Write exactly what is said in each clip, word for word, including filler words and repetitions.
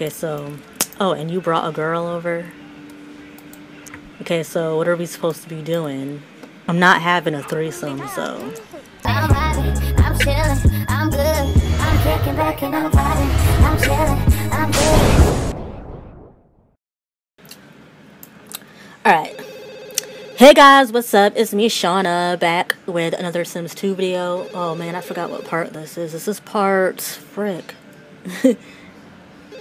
Okay, so, oh, and you brought a girl over? Okay, so what are we supposed to be doing? I'm not having a threesome, so. I'm vibing, I'm chilling, I'm good. I'm kicking back and I'm vibing, I'm chilling, I'm good. Alright. Hey guys, what's up? It's me, Shauna, back with another Sims two video. Oh man, I forgot what part this is. Is this part... frick.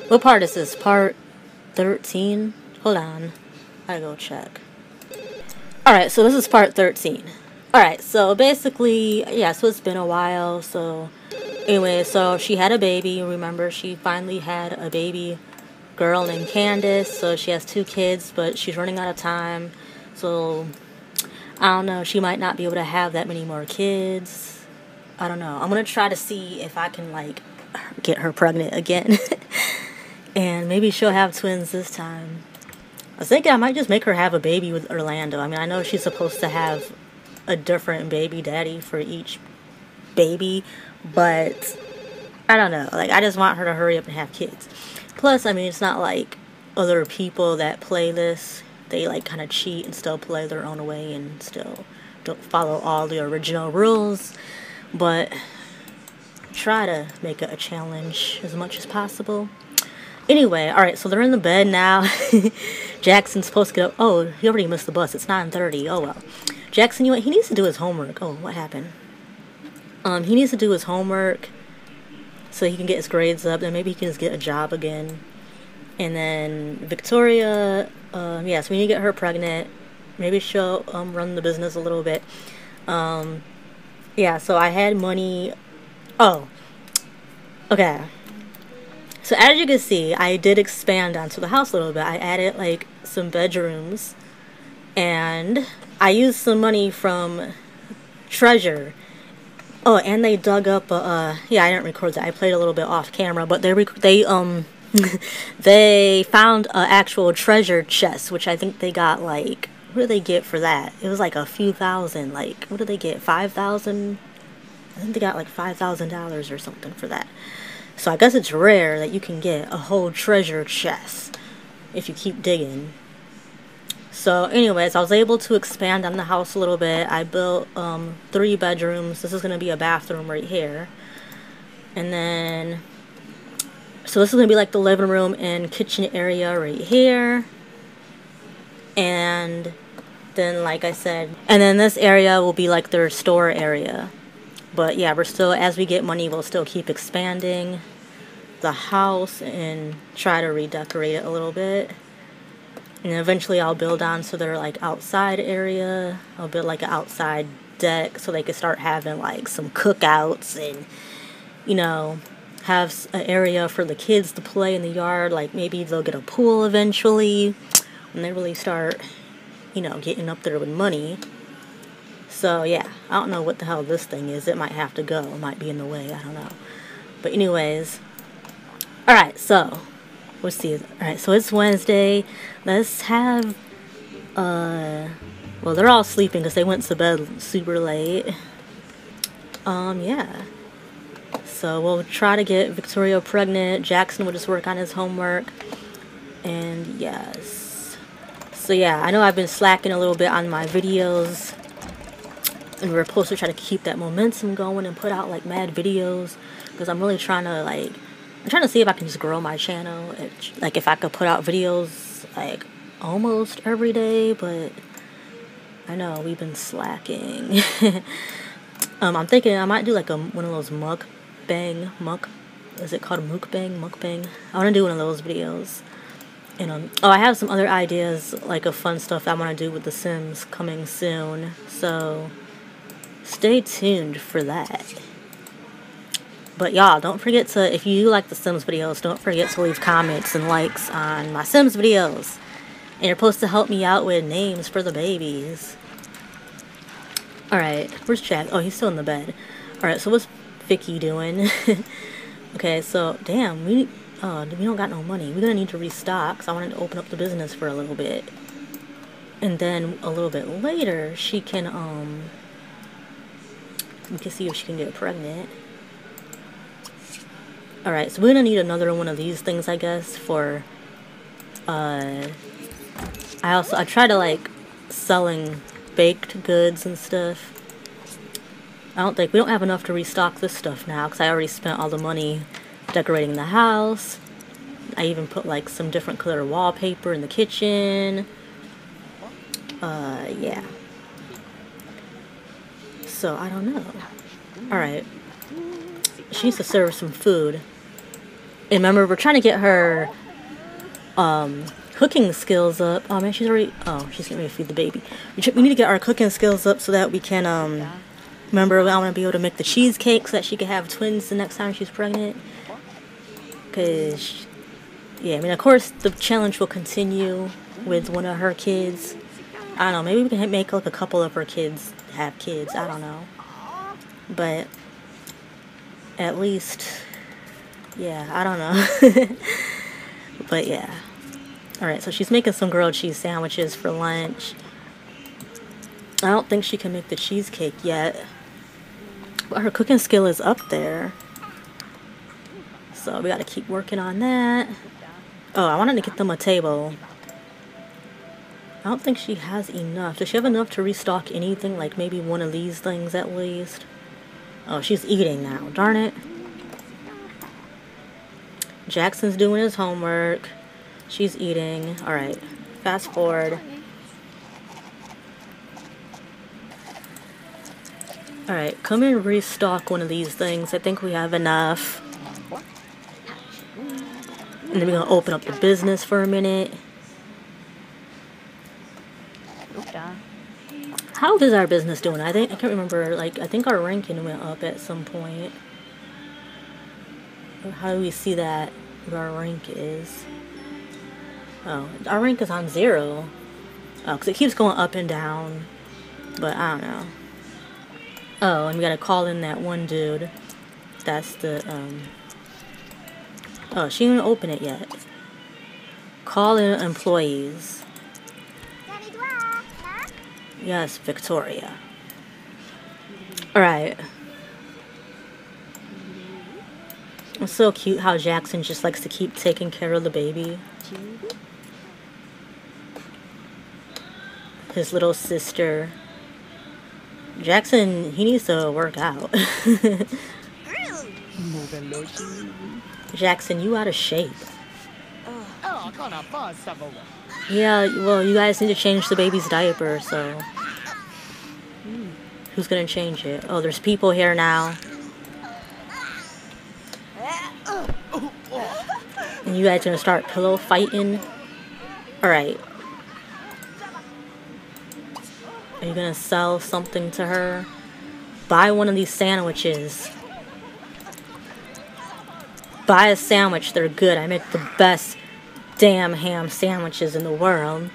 What part is this? Part thirteen? Hold on. I go check. Alright, so this is part thirteen. Alright, so basically, yeah, so it's been a while. So, anyway, so she had a baby. Remember, she finally had a baby girl named Candace. So she has two kids, but she's running out of time. So, I don't know. She might not be able to have that many more kids. I don't know. I'm going to try to see if I can, like, get her pregnant again. And maybe she'll have twins this time. I was thinking I might just make her have a baby with Orlando. I mean, I know she's supposed to have a different baby daddy for each baby, but I don't know. Like, I just want her to hurry up and have kids. Plus, I mean, it's not like other people that play this. They, like, kind of cheat and still play their own way and still don't follow all the original rules. But try to make it a challenge as much as possible. Anyway, alright, so they're in the bed now. Jackson's supposed to get up. Oh, he already missed the bus. It's nine thirty. Oh, well. Jackson, you know, he needs to do his homework. Oh, what happened? Um, he needs to do his homework so he can get his grades up. Then maybe he can just get a job again. And then Victoria, uh, yeah, so we need to get her pregnant. Maybe she'll um, run the business a little bit. Um, yeah, so I had money. Oh. Okay. So as you can see, I did expand onto the house a little bit. I added like some bedrooms and I used some money from treasure. Oh, and they dug up a, uh, yeah, I didn't record that. I played a little bit off camera, but they, rec they, um, they found an actual treasure chest, which I think they got like, what did they get for that? It was like a few thousand, like, what did they get? five thousand? I think they got like five thousand dollars or something for that. So I guess it's rare that you can get a whole treasure chest if you keep digging. So anyways, I was able to expand on the house a little bit. I built um, three bedrooms. This is going to be a bathroom right here. And then, so this is going to be like the living room and kitchen area right here. And then, like I said, and then this area will be like their store area. But yeah, we're still, as we get money, we'll still keep expanding the house and try to redecorate it a little bit. And eventually I'll build on so they're like outside area. I'll build like an outside deck so they can start having like some cookouts and, you know, have an area for the kids to play in the yard. Like maybe they'll get a pool eventually when they really start, you know, getting up there with money. So, yeah, I don't know what the hell this thing is. It might have to go. It might be in the way. I don't know. But anyways, all right, so we'll see. All right, so it's Wednesday. Let's have, uh, well, they're all sleeping because they went to bed super late. Um, yeah. So we'll try to get Victoria pregnant. Jackson will just work on his homework. And, yes. So, yeah, I know I've been slacking a little bit on my videos. And we're supposed to try to keep that momentum going and put out like mad videos, because I'm really trying to like I'm trying to see if I can just grow my channel. If, like if I could put out videos like almost every day, but I know we've been slacking. um, I'm thinking I might do like a one of those mukbang muk. Is it called mukbang mukbang? I want to do one of those videos. And um, oh, I have some other ideas like of fun stuff that I want to do with The Sims coming soon. So. Stay tuned for that. But y'all, don't forget to, if you like the Sims videos, don't forget to leave comments and likes on my Sims videos. And you're supposed to help me out with names for the babies. Alright, where's Jack? Oh, he's still in the bed. Alright, so what's Vicky doing? Okay, so, damn, we, uh, we don't got no money. We're gonna need to restock, so I wanted to open up the business for a little bit. And then, a little bit later, she can, um... we can see if she can get pregnant. Alright, so we're gonna need another one of these things, I guess, for, uh, I also, I try to, like, selling baked goods and stuff. I don't think, we don't have enough to restock this stuff now, because I already spent all the money decorating the house. I even put, like, some different color wallpaper in the kitchen. Uh, yeah. So, I don't know. Alright. She needs to serve some food. And remember, we're trying to get her um, cooking skills up. Oh man, she's already... Oh, she's getting ready to feed the baby. We need to get our cooking skills up so that we can... Um, remember, I want to be able to make the cheesecake so that she can have twins the next time she's pregnant. Because... Yeah, I mean, of course, the challenge will continue with one of her kids. I don't know, maybe we can make like a couple of her kids have kids. I don't know. But... At least, yeah, I don't know. But yeah. Alright, so she's making some grilled cheese sandwiches for lunch. I don't think she can make the cheesecake yet. But her cooking skill is up there. So we gotta keep working on that. Oh, I wanted to get them a table. I don't think she has enough. Does she have enough to restock anything? Like maybe one of these things at least? Oh, she's eating now. Darn it. Jackson's doing his homework. She's eating. Alright. Fast forward. Alright. Come and restock one of these things. I think we have enough. And then we're going to open up the business for a minute. How is our business doing? I think I can't remember. Like I think our ranking went up at some point. How do we see that? What our rank is? Oh, our rank is on zero. Oh, because it keeps going up and down. But I don't know. Oh, and we gotta call in that one dude. That's the um. Oh, she didn't open it yet. Call in employees. Yes, Victoria. Alright. It's so cute how Jackson just likes to keep taking care of the baby. His little sister. Jackson, he needs to work out. Jackson, you out of shape. Yeah, well, you guys need to change the baby's diaper, so... Who's gonna change it? Oh, there's people here now. And you guys gonna start pillow fighting? Alright. Are you gonna sell something to her? Buy one of these sandwiches. Buy a sandwich, they're good. I make the best... damn ham sandwiches in the world.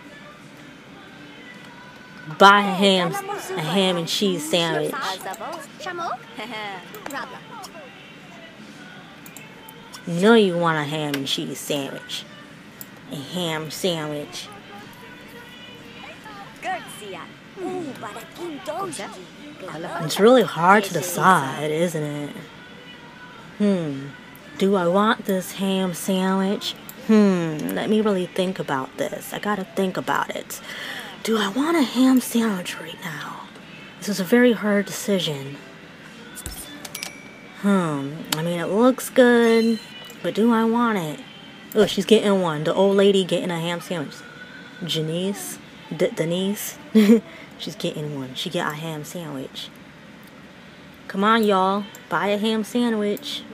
Buy a ham, a ham and cheese sandwich. You know you want a ham and cheese sandwich. A ham sandwich. It's really hard to decide, isn't it? Hmm. Do I want this ham sandwich? Hmm, let me really think about this. I gotta think about it. Do I want a ham sandwich right now? This is a very hard decision. Hmm, I mean it looks good, but do I want it? Oh, she's getting one. The old lady getting a ham sandwich. Janice, D Denise, she's getting one. She got a ham sandwich. Come on, y'all, buy a ham sandwich.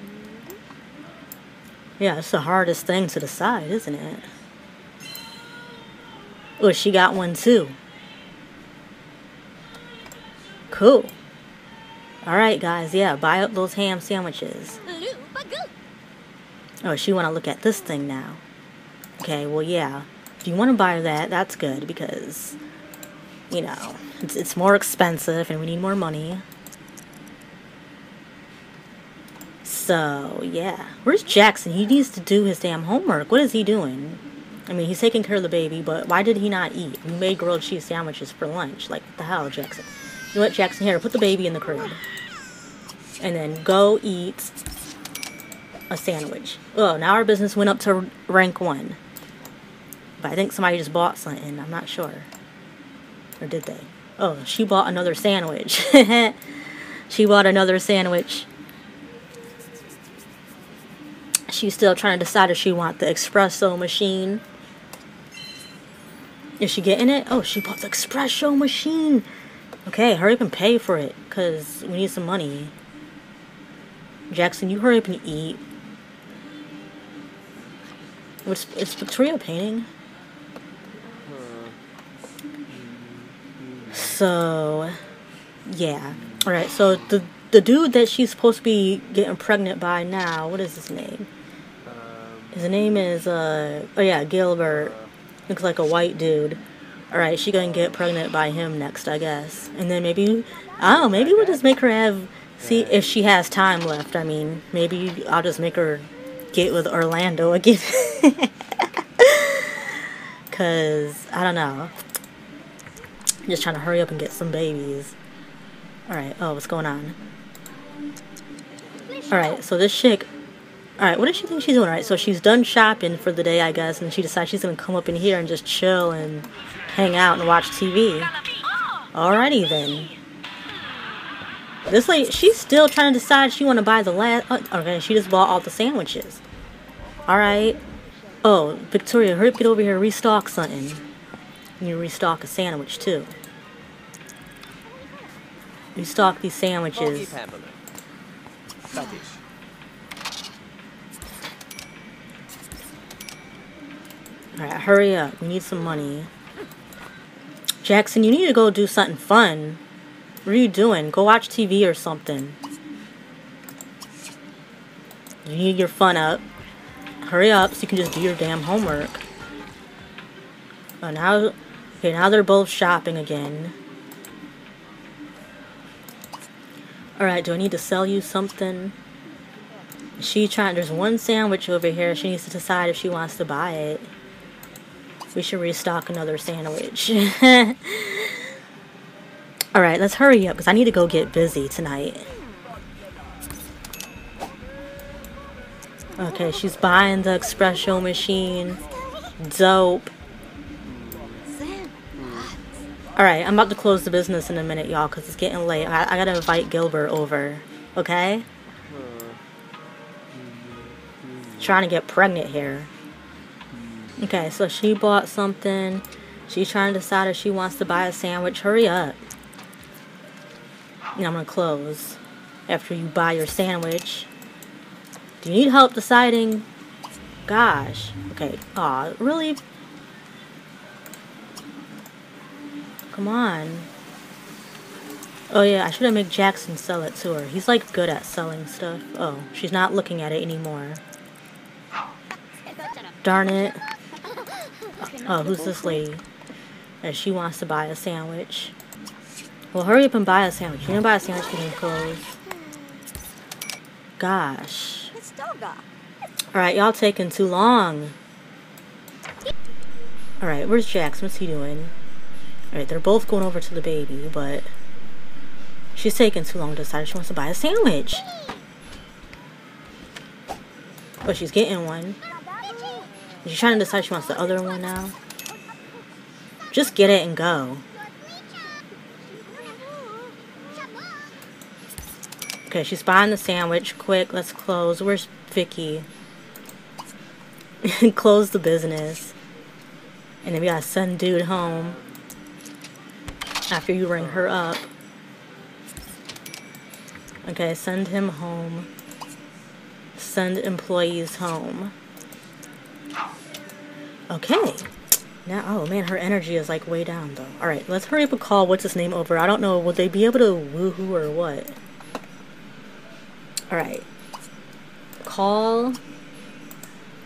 Yeah, it's the hardest thing to decide, isn't it? Oh, she got one too. Cool. Alright guys, yeah, buy up those ham sandwiches. Oh, she want to look at this thing now. Okay, well yeah. If you want to buy that, that's good because, you know, it's, it's more expensive and we need more money. So, yeah. Where's Jackson? He needs to do his damn homework. What is he doing? I mean, he's taking care of the baby, but why did he not eat? We made grilled cheese sandwiches for lunch. Like, what the hell, Jackson? You know what, Jackson? Here, put the baby in the crib. And then go eat. a sandwich. Oh, now our business went up to rank one. But I think somebody just bought something. I'm not sure. Or did they? Oh, she bought another sandwich. She bought another sandwich. She's still trying to decide if she wants the espresso machine. Is she getting it? Oh, she bought the espresso machine. Okay, hurry up and pay for it, because we need some money. Jackson, you hurry up and eat. What's, is Victoria painting? So, yeah. Alright, so the the dude that she's supposed to be getting pregnant by now, what is his name? Um, his name is, uh, oh yeah, Gilbert. Uh, Looks like a white dude. Alright, she gonna get pregnant by him next, I guess. And then maybe, I don't know, maybe we'll just make her have, see if she has time left. I mean, maybe I'll just make her get with Orlando again. Because, I don't know. I'm just trying to hurry up and get some babies. Alright, oh, what's going on? Alright, so this chick... Alright, what does she think she's doing? Alright, so she's done shopping for the day, I guess, and she decides she's going to come up in here and just chill and hang out and watch T V. Alrighty then. This lady, she's still trying to decide she want to buy the last... Okay, she just bought all the sandwiches. Alright. Oh, Victoria, hurry up, get over here, restock something. You restock a sandwich, too. We stock these sandwiches. Alright, hurry up. We need some money. Jackson, you need to go do something fun. What are you doing? Go watch T V or something. You need your fun up. Hurry up so you can just do your damn homework. Oh, now, okay, now they're both shopping again. Alright, do I need to sell you something? She trying, there's one sandwich over here. She needs to decide if she wants to buy it. We should restock another sandwich. Alright, let's hurry up because I need to go get busy tonight. Okay, she's buying the espresso machine. Dope. Alright, I'm about to close the business in a minute, y'all, because it's getting late. I, I gotta invite Gilbert over, okay? Trying to get pregnant here. Okay, so she bought something. She's trying to decide if she wants to buy a sandwich. Hurry up. And I'm gonna close after you buy your sandwich. Do you need help deciding? Gosh. Okay. Aw, really? Come on. Oh yeah, I should have made Jackson sell it to her. He's like good at selling stuff. Oh, she's not looking at it anymore. Darn it. Oh, who's this lady? And she wants to buy a sandwich. Well, hurry up and buy a sandwich. You can buy a sandwich for me, clothes. Gosh. Alright, y'all taking too long. Alright, where's Jackson? What's he doing? Alright, they're both going over to the baby, but she's taking too long to decide she wants to buy a sandwich. But she's getting one. She's trying to decide she wants the other one now. Just get it and go. Okay, she's buying the sandwich. Quick, let's close. Where's Vicky? Close the business. And then we gotta send dude home. After you ring her up. Okay, send him home. Send employees home. Okay. Now, oh man, her energy is like way down though. Alright, let's hurry up and call what's his name over. I don't know, will they be able to woohoo or what? Alright. Call.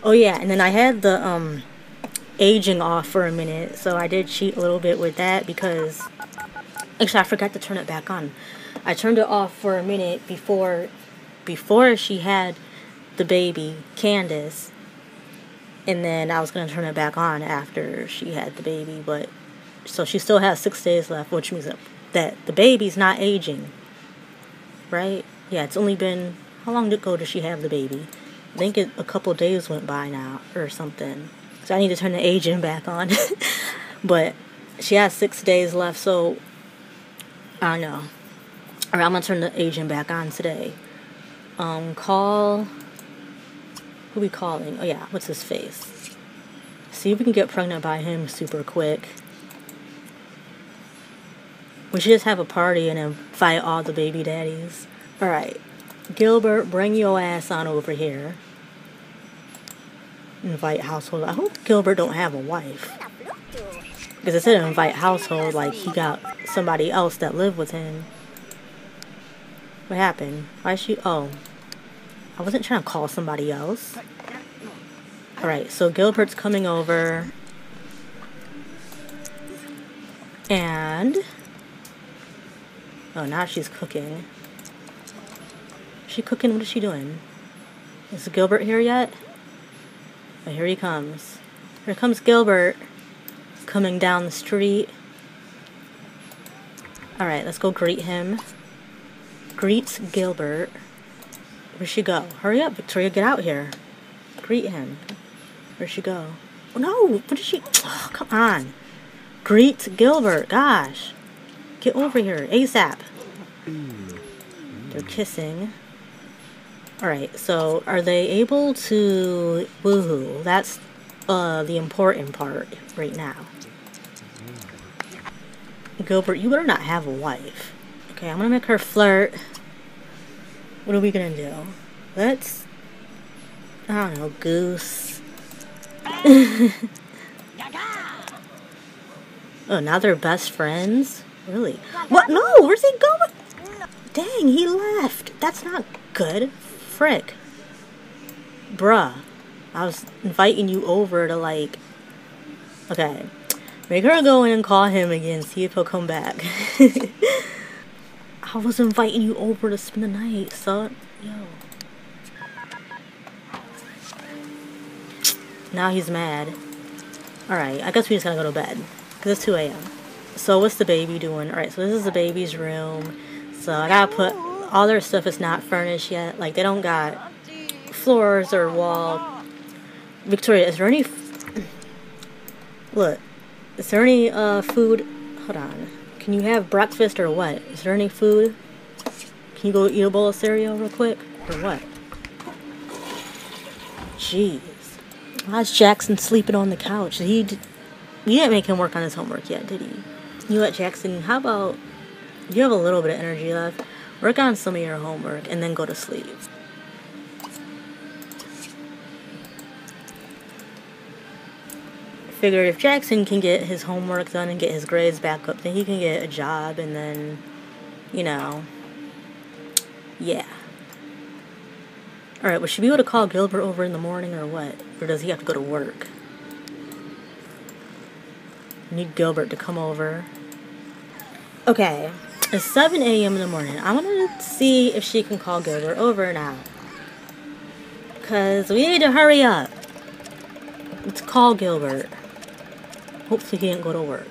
Oh yeah, and then I had the um aging off for a minute, so I did cheat a little bit with that because... Actually, I forgot to turn it back on. I turned it off for a minute before before she had the baby, Candace. And then I was going to turn it back on after she had the baby. But so she still has six days left, which means that the baby's not aging. Right? Yeah, it's only been... How long ago did she have the baby? I think it, a couple days went by now or something. So I need to turn the agent back on. But she has six days left, so I don't know. All right, I'm going to turn the agent back on today. Um, call... Who we calling? Oh, yeah. What's his face? See if we can get pregnant by him super quick. We should just have a party and invite all the baby daddies. All right. Gilbert, bring your ass on over here. Invite household. I hope Gilbert don't have a wife. Because it said invite household, like he got somebody else that lived with him. What happened? Why she... Oh. I wasn't trying to call somebody else. Alright, so Gilbert's coming over. And... Oh, now she's cooking. Is she cooking? What is she doing? Is Gilbert here yet? Oh, here he comes. Here comes Gilbert. Coming down the street. Alright, let's go greet him. Greets Gilbert. Where'd she go? Hurry up, Victoria, get out here. Greet him. Where'd she go? Oh, no, what did she? Oh, come on. Greet Gilbert, gosh. Get over here, ASAP. They're kissing. Alright, so are they able to woohoo? That's uh, the important part right now. Gilbert, you better not have a wife. Okay, I'm gonna make her flirt. What are we gonna do? Let's... I don't know, goose. Oh, now they're best friends? Really? What? No! Where's he going? Dang, he left! That's not good. Frick. Bruh. I was inviting you over to, like... Okay. Make her go in and call him again, see if he'll come back. I was inviting you over to spend the night, son. Yo. Now he's mad. Alright, I guess we just gotta go to bed. Because it's two A M So what's the baby doing? Alright, so this is the baby's room. So I gotta put... All their stuff is not furnished yet. Like, they don't got floors or wall. Victoria, is there any... F Look. Is there any uh, food... Hold on. Can you have breakfast or what? Is there any food? Can you go eat a bowl of cereal real quick? Or what? Jeez. Why's Jackson sleeping on the couch? He, d he didn't make him work on his homework yet, did he? You let Jackson, how about... You have a little bit of energy left. Work on some of your homework and then go to sleep. Figured if Jackson can get his homework done and get his grades back up, then he can get a job and then, you know, yeah. Alright, well, should we be able to call Gilbert over in the morning or what? Or does he have to go to work? Need Gilbert to come over. Okay, it's seven A M in the morning. I want to see if she can call Gilbert over now. Because we need to hurry up. Let's call Gilbert. Hopefully he didn't go to work.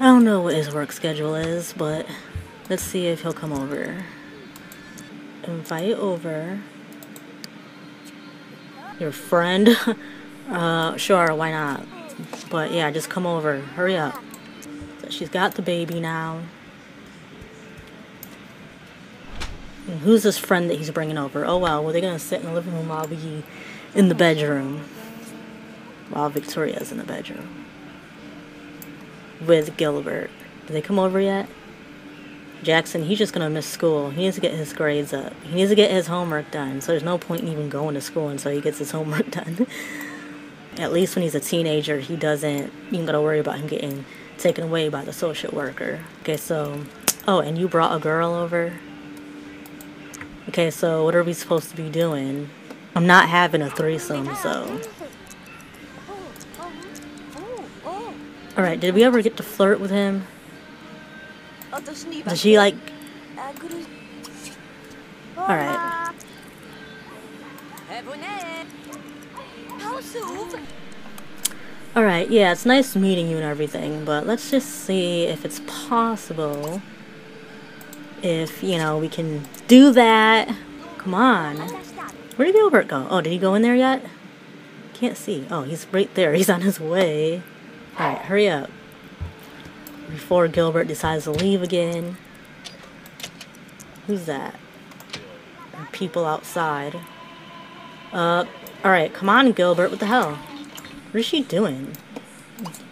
I don't know what his work schedule is, but let's see if he'll come over. Invite over your friend. uh, sure, why not? But yeah, just come over. Hurry up. So she's got the baby now. And who's this friend that he's bringing over? Oh wow, well, they're gonna sit in the living room while we in the bedroom. While Victoria's in the bedroom. With Gilbert. Did they come over yet? Jackson, he's just gonna miss school. He needs to get his grades up. He needs to get his homework done. So there's no point in even going to school until he gets his homework done. At least when he's a teenager, he doesn't even gotta worry about him getting taken away by the social worker. Okay, so... Oh, and you brought a girl over? Okay, so what are we supposed to be doing? I'm not having a threesome, so... Alright, did we ever get to flirt with him? Did she, like... Alright. Alright, yeah, it's nice meeting you and everything, but let's just see if it's possible... If, you know, we can do that, Come on. Where did Gilbert go? Oh, did he go in there yet? Can't see. Oh, he's right there. He's on his way. Alright, hurry up. Before Gilbert decides to leave again. Who's that? People outside. Uh, alright, come on, Gilbert. What the hell? What is she doing?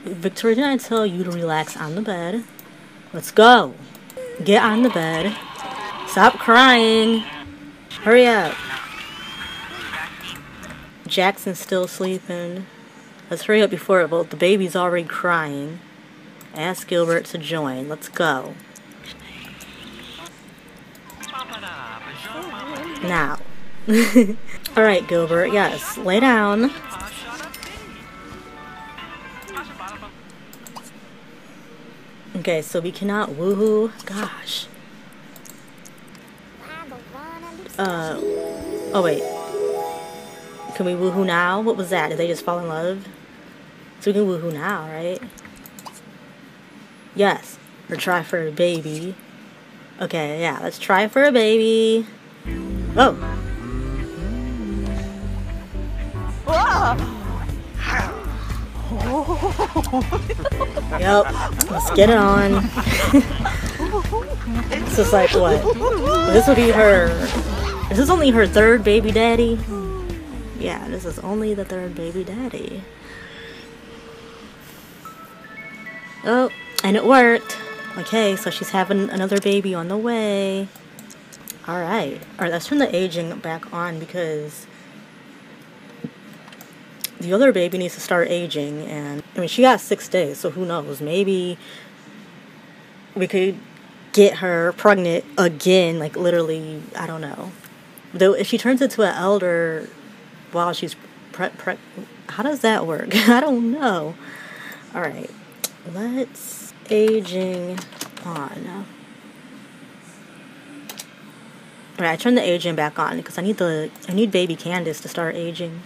Victoria, did I tell you to relax on the bed? Let's go. Get on the bed. Stop crying. Hurry up. Jackson's still sleeping. Let's hurry up before it. Well, the baby's already crying. Ask Gilbert to join. Let's go. Now. Alright, Gilbert. Yes. Lay down. Okay, so we cannot woohoo. Gosh. Uh. Oh, wait. Can we woohoo now? What was that? Did they just fall in love? So we can woohoo now, right? Yes. Or try for a baby. Okay, yeah. Let's try for a baby. Oh. Yep. Let's get it on. It's just like, what? This will be her. This is only her third baby daddy. Yeah, this is only the third baby daddy. Oh, and it worked. Okay, so she's having another baby on the way. Alright. Alright, let's turn the aging back on because the other baby needs to start aging. And I mean, she got six days, so who knows? Maybe we could get her pregnant again, like literally, I don't know. Though if she turns into an elder while she's prep prep how does that work? I don't know. Alright, let's aging on. Alright, I turned the aging back on because I need the I need baby Candace to start aging.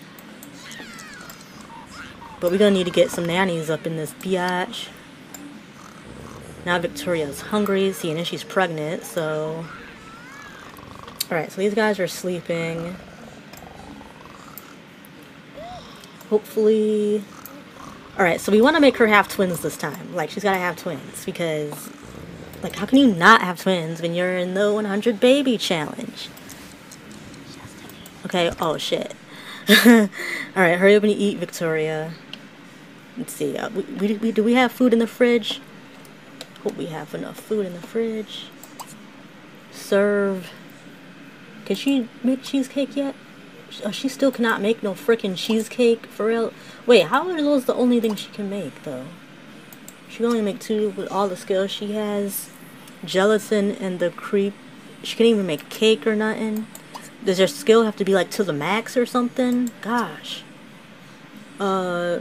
But we're gonna need to get some nannies up in this biatch. Now Victoria's hungry, seeing as she's pregnant, so alright, so these guys are sleeping. Hopefully. Alright, so we want to make her have twins this time. Like, she's got to have twins because, like, how can you not have twins when you're in the one hundred baby challenge? Okay, oh shit. Alright, hurry up and eat, Victoria. Let's see, uh, we, we, we, do we have food in the fridge? Hope we have enough food in the fridge. Serve. Can she make cheesecake yet? Oh, she still cannot make no frickin' cheesecake, for real. Wait, how are those the only thing she can make, though? She can only make two with all the skills she has. Gelatin and the creep. She can't even make cake or nothing. Does her skill have to be, like, to the max or something? Gosh. Uh...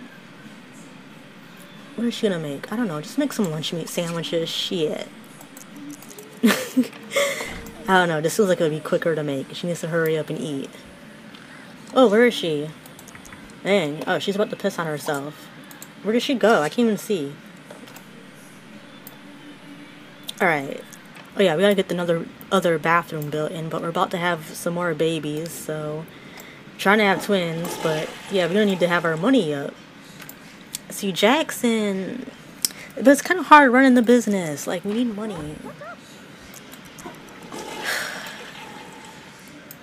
What is she gonna make? I don't know. Just make some lunch meat sandwiches. Shit. I don't know. This seems like it would be quicker to make. She needs to hurry up and eat. Oh, where is she? Dang. Oh, she's about to piss on herself. Where did she go? I can't even see. Alright. Oh yeah, we gotta get another other bathroom built in, but we're about to have some more babies, so trying to have twins, but yeah, we don't need to have our money up. See, Jackson, but it's kind of hard running the business. Like, we need money.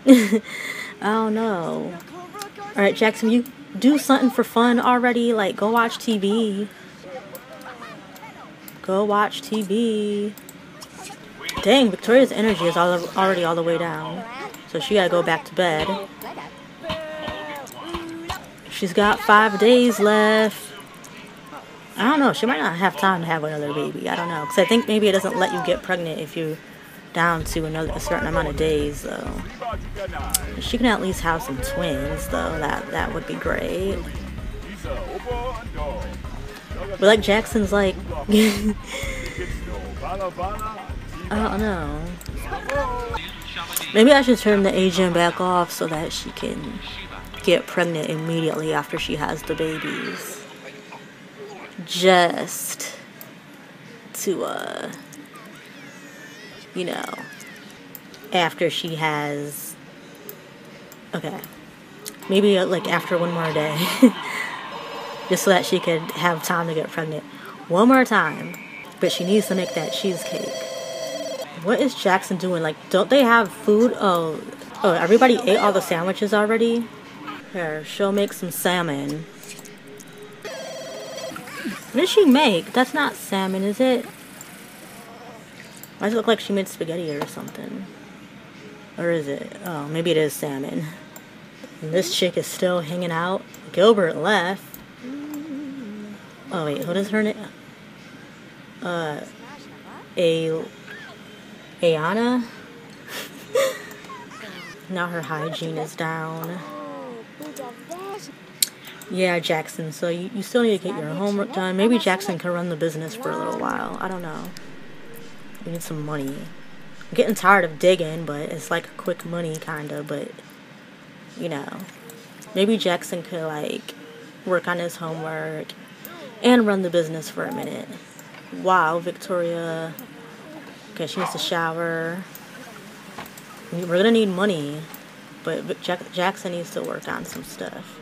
I don't know. Alright, Jackson, you do something for fun already. Like, go watch T V. Go watch T V. Dang, Victoria's energy is all, already all the way down. So she gotta go back to bed. She's got five days left. I don't know. She might not have time to have another baby. I don't know. Because I think maybe it doesn't let you get pregnant if you're down to another a certain amount of days, though. She can at least have some twins, though. That that would be great. But like Jackson's, like I don't know. Maybe I should turn the aging back off so that she can get pregnant immediately after she has the babies. Just to uh. you know, after she has Okay. Maybe like after one more day. Just so that she could have time to get pregnant. One more time. But she needs to make that cheesecake. What is Jackson doing? Like, don't they have food? Oh, oh, everybody ate all the sandwiches already? Here, she'll make some salmon. What did she make? That's not salmon, is it? Why does it look like she made spaghetti or something? Or is it? Oh, maybe it is salmon. And this chick is still hanging out. Gilbert left. Oh wait, what is her name? Uh, a... Ayana? Now her hygiene is down. Yeah, Jackson, so you, you still need to get your homework done. Maybe Jackson can run the business for a little while. I don't know. We need some money. I'm getting tired of digging, but it's like quick money, kinda, but, you know. Maybe Jackson could, like, work on his homework and run the business for a minute. Wow, Victoria... Okay, she needs to shower. We're gonna need money, but Jack Jackson needs to work on some stuff.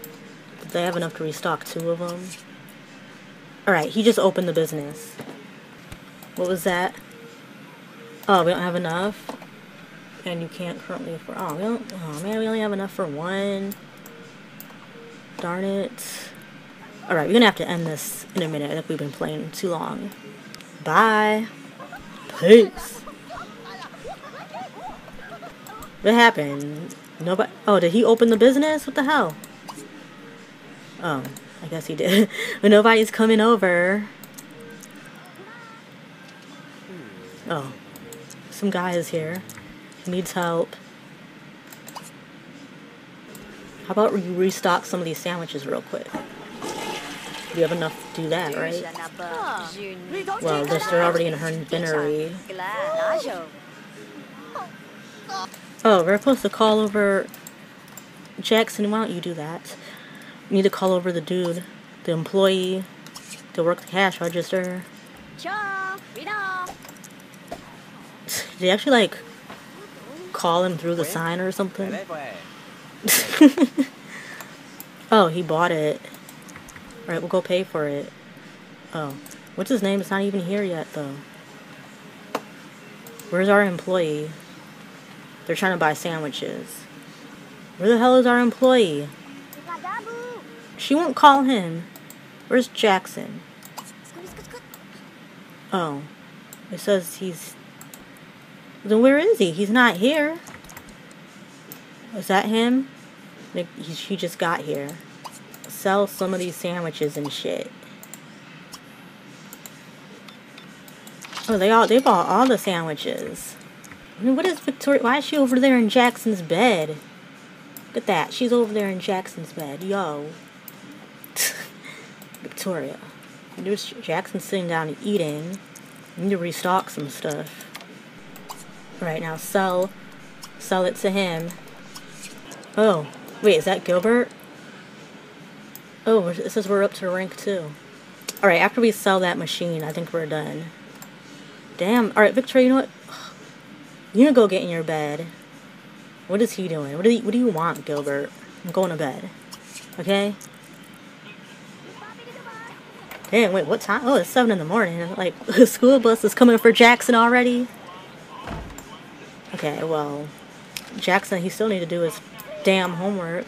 Did they have enough to restock two of them? Alright, he just opened the business. What was that? Oh, we don't have enough? And you can't currently afford... Oh, we don't, oh man, we only have enough for one. Darn it. Alright, we're gonna have to end this in a minute. I think we've been playing too long. Bye. Peace. What happened? Nobody. Oh, did he open the business? What the hell? Oh, I guess he did. But nobody's coming over. Oh, some guy is here. He needs help. How about you restock some of these sandwiches real quick? You have enough to do that, right? Well, they're already in her binnery. Oh, we're supposed to call over... Jackson, why don't you do that? We need to call over the dude, the employee, to work the cash register. Did they actually, like, call him through the sign or something? Oh, he bought it. Alright, we'll go pay for it. Oh. What's his name? It's not even here yet, though. Where's our employee? They're trying to buy sandwiches. Where the hell is our employee? She won't call him. Where's Jackson? Oh. It says he's... Then where is he? He's not here. Is that him? He just got here. Sell some of these sandwiches and shit. Oh, they all they bought all the sandwiches. I mean, what is Victoria? Why is she over there in Jackson's bed? Look at that. She's over there in Jackson's bed. Yo. Victoria. There's Jackson sitting down and eating. We need to restock some stuff. Right now, sell sell it to him. Oh, wait, is that Gilbert? Oh, it says we're up to rank two. Alright, after we sell that machine, I think we're done. Damn. Alright, Victoria, you know what? You need to go get in your bed. What is he doing? What do you, what do you want, Gilbert? I'm going to bed. Okay? Damn, wait, what time? Oh, it's seven in the morning. Like, the school bus is coming for Jackson already? Okay, well, Jackson, he still needs to do his damn homework.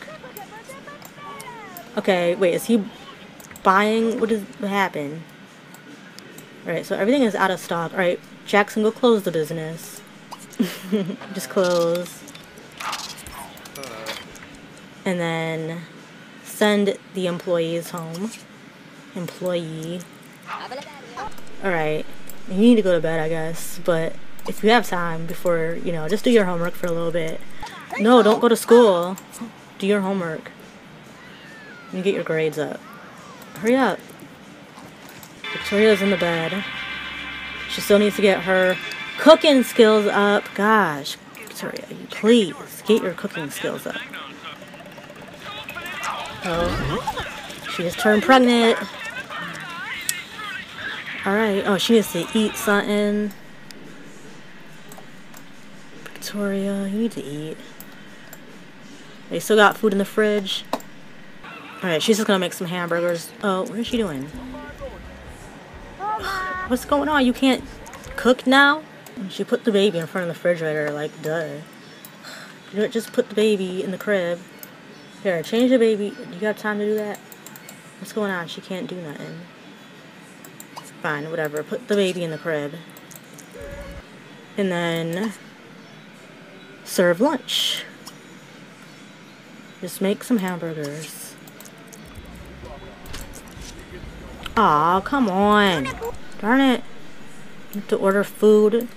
Okay, wait, is he buying? What, did, what happened? Alright, so everything is out of stock. Alright, Jackson, go close the business. Just close. And then send the employees home. Employee. Alright, you need to go to bed, I guess. But if you have time before, you know, just do your homework for a little bit. No, don't go to school. Do your homework. You get your grades up. Hurry up. Victoria's in the bed. She still needs to get her cooking skills up. Gosh, Victoria, please get your cooking skills up. Oh, she just turned pregnant. Alright, oh, she needs to eat something. Victoria, you need to eat. They still got food in the fridge. Alright, she's just gonna make some hamburgers. Oh, what is she doing? What's going on? You can't cook now? She put the baby in front of the refrigerator, like, duh. You know, just put the baby in the crib. Here, change the baby. You got time to do that? What's going on? She can't do nothing. Fine, whatever. Put the baby in the crib. And then serve lunch. Just make some hamburgers. Aw, come on. Darn it. You have to order food.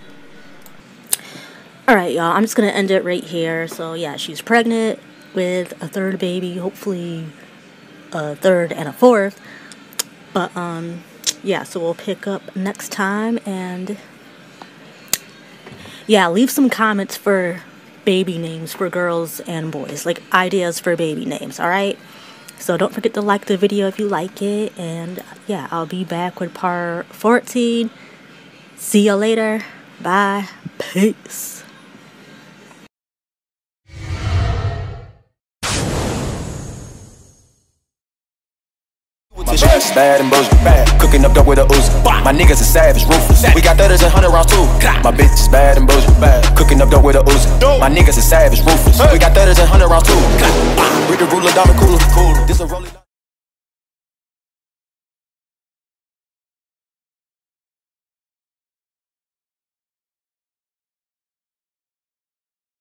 Alright, y'all. I'm just going to end it right here. So, yeah, she's pregnant with a third baby. Hopefully a third and a fourth. But, um, yeah, so we'll pick up next time. And, yeah, leave some comments for baby names for girls and boys. Like, ideas for baby names, alright? So don't forget to like the video if you like it. And, yeah, I'll be back with part fourteen. See you later. Bye. Peace. Bad and bullshit, bad. Cooking up dope with a Uzi. My niggas are savage, ruthless. We got thudders and hundred rounds too. My bitch is bad and bullshit, bad. Cooking up dope with a Uzi. My niggas are savage, ruthless. We got thudders and hundred rounds too. We the ruler, down the cooler. This a